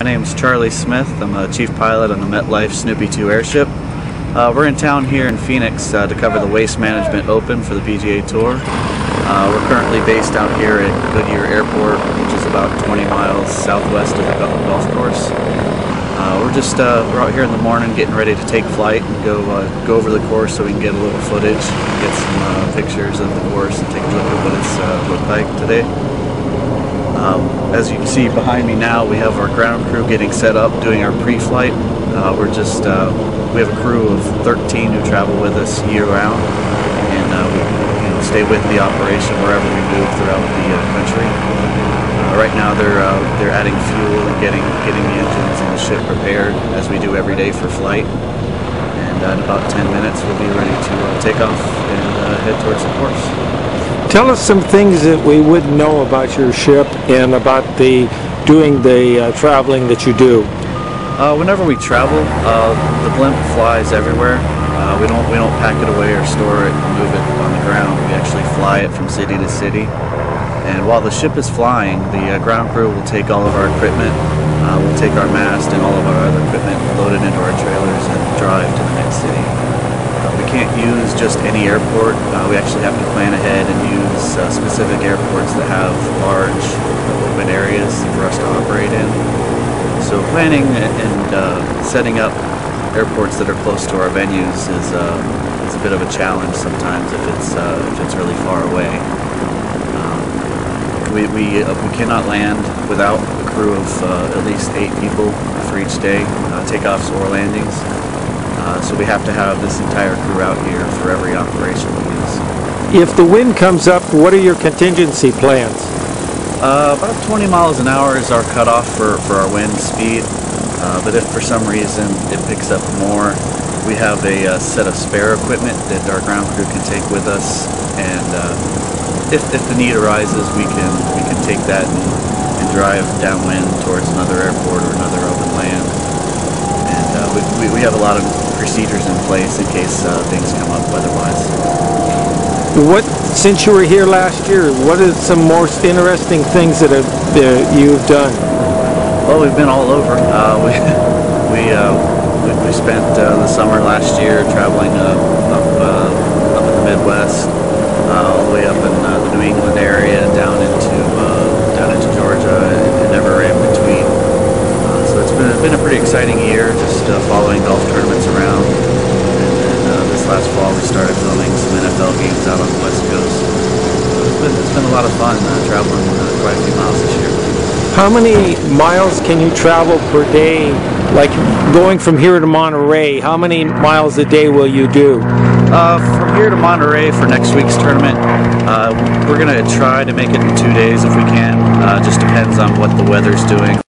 My name is Charlie Smith. I'm a chief pilot on the MetLife Snoopy 2 Airship. We're in town here in Phoenix to cover the Waste Management Open for the PGA Tour. We're currently based out here at Goodyear Airport, which is about 20 miles southwest of the golf course. We're out here in the morning getting ready to take flight and go over the course so we can get a little footage, get some pictures of the course and take a look at what it's looked like today. As you can see behind me now, we have our ground crew getting set up, doing our pre-flight. We have a crew of 13 who travel with us year-round, and we stay with the operation wherever we move throughout the country. Right now, they're adding fuel and getting the engines and the ship prepared, as we do every day for flight. And in about 10 minutes, we'll be ready to take off and head towards the course. Tell us some things that we wouldn't know about your ship and about doing the traveling that you do. Whenever we travel, the blimp flies everywhere. We don't pack it away or store it and move it on the ground. We actually fly it from city to city. And while the ship is flying, the ground crew will take all of our equipment. We'll take our mast and all of our other equipment, load it into our trailers, and drive to the next city. We can't use just any airport. We actually have to plan ahead and use specific airports that have large open areas for us to operate in. So planning and setting up airports that are close to our venues is a bit of a challenge sometimes if it's really far away. We cannot land without a crew of at least 8 people for each day, takeoffs or landings. So we have to have this entire crew out here for every operation we use. If the wind comes up, what are your contingency plans? About 20 miles an hour is our cutoff for our wind speed, but if for some reason it picks up more, we have a set of spare equipment that our ground crew can take with us, and if the need arises, we can take that and drive downwind towards another airport or another open land. We have a lot of procedures in place in case things come up otherwise. Since you were here last year, what are some most interesting things that you've done? Well, we've been all over. We spent the summer last year traveling up in the Midwest, all the way up in the New England area, down into Georgia, and never in between. So it's been a pretty exciting year. Following golf tournaments around, and this last fall we started filming some NFL games out on the West Coast. It's been a lot of fun traveling quite a few miles this year. How many miles can you travel per day? Like going from here to Monterey, how many miles a day will you do? From here to Monterey for next week's tournament, we're going to try to make it in 2 days if we can. Just depends on what the weather's doing.